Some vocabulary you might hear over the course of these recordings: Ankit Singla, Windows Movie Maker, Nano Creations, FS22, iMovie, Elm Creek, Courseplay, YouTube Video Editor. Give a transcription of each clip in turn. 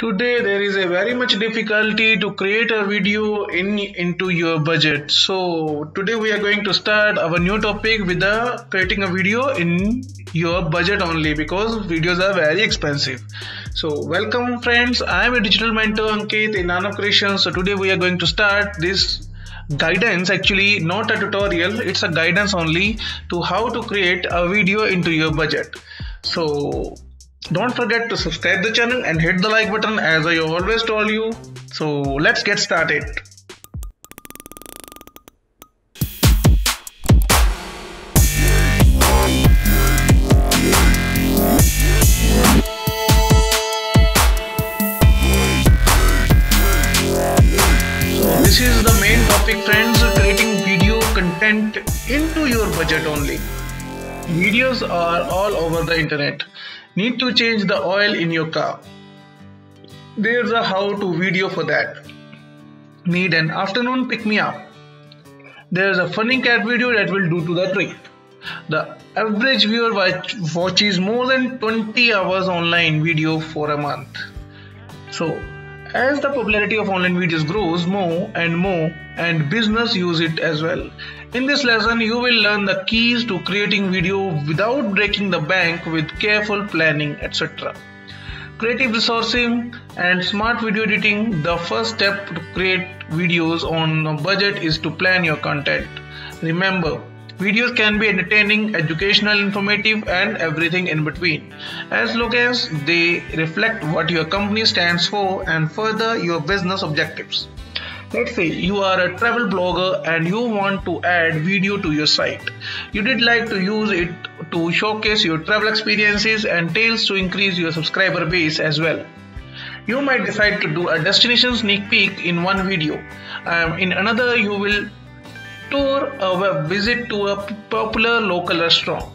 Today there is a very much difficulty to create a video into your budget. So today we are going to start our new topic with the creating a video in your budget only, because videos are very expensive. So welcome friends, I am a digital mentor Ankit in Nano Creations. So today we are going to start this guidance, actually not a tutorial, it's a guidance only to how to create a video into your budget. So don't forget to subscribe the channel and hit the like button as I always told you. So let's get started. This is the main topic friends, creating video content into your budget only. Videos are all over the internet. Need to change the oil in your car. There's a how-to video for that. Need an afternoon pick-me-up. There's a funny cat video that will do to the trick. The average viewer watches more than 20 hours online video for a month. So, as the popularity of online videos grows more and business use it as well. In this lesson, you will learn the keys to creating video without breaking the bank with careful planning, etc. Creative resourcing and smart video editing. The first step to create videos on a budget is to plan your content. Remember, videos can be entertaining, educational, informative and everything in between, as long as they reflect what your company stands for and further your business objectives. Let's say you are a travel blogger and you want to add video to your site. You did like to use it to showcase your travel experiences and tales to increase your subscriber base as well. You might decide to do a destination sneak peek in one video. In another you will tour a visit to a popular local restaurant.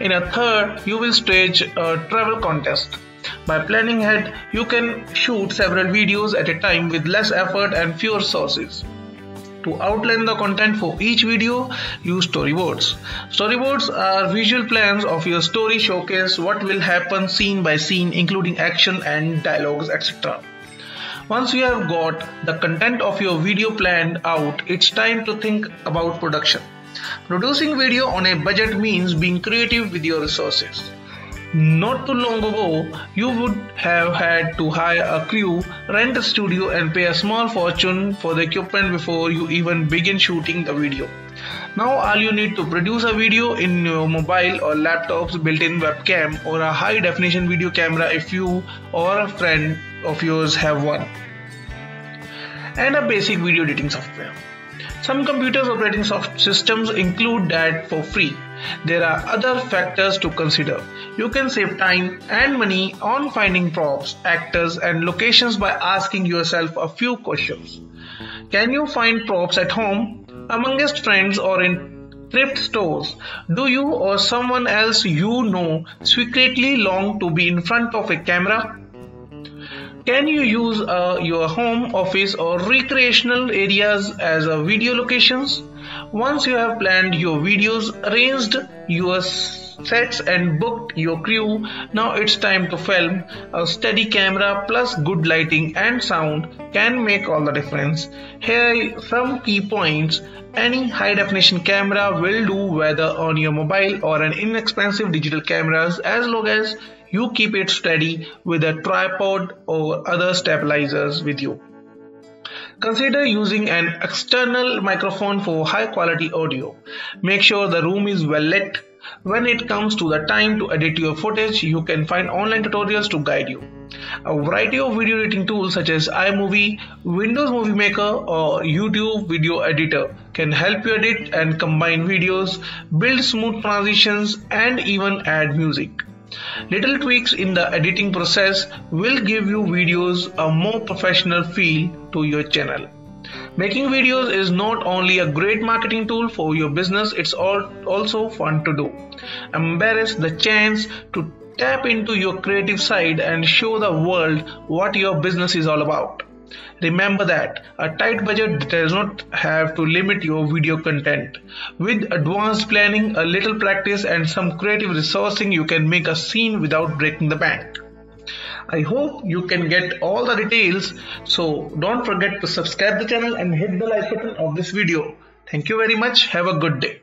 In a third you will stage a travel contest. By planning ahead, you can shoot several videos at a time with less effort and fewer sources. To outline the content for each video, use storyboards. Storyboards are visual plans of your story, showcase what will happen scene by scene, including action and dialogues, etc. Once you have got the content of your video planned out, it's time to think about production. Producing video on a budget means being creative with your resources. Not too long ago, you would have had to hire a crew, rent a studio and pay a small fortune for the equipment before you even begin shooting the video. Now all you need to produce a video in your mobile or laptop's built-in webcam or a high-definition video camera if you or a friend of yours have one, and a basic video editing software. Some computers operating systems include that for free. There are other factors to consider. You can save time and money on finding props, actors and locations by asking yourself a few questions. Can you find props at home, amongst friends or in thrift stores? Do you or someone else you know secretly long to be in front of a camera? Can you use your home, office or recreational areas as a video locations? Once you have planned your videos, arranged your sets and booked your crew, now it's time to film. A steady camera plus good lighting and sound can make all the difference. Here are some key points. Any high definition camera will do, whether on your mobile or an inexpensive digital cameras, as long as you keep it steady with a tripod or other stabilizers with you. Consider using an external microphone for high quality audio. Make sure the room is well lit. When it comes to the time to edit your footage, you can find online tutorials to guide you. A variety of video editing tools such as iMovie, Windows Movie Maker or YouTube Video Editor can help you edit and combine videos, build smooth transitions and even add music. Little tweaks in the editing process will give you videos a more professional feel to your channel. Making videos is not only a great marketing tool for your business, it's also fun to do. Embrace the chance to tap into your creative side and show the world what your business is all about. Remember that a tight budget does not have to limit your video content. With advanced planning, a little practice and some creative resourcing, you can make a scene without breaking the bank. I hope you can get all the details. So don't forget to subscribe the channel and hit the like button of this video. Thank you very much. Have a good day.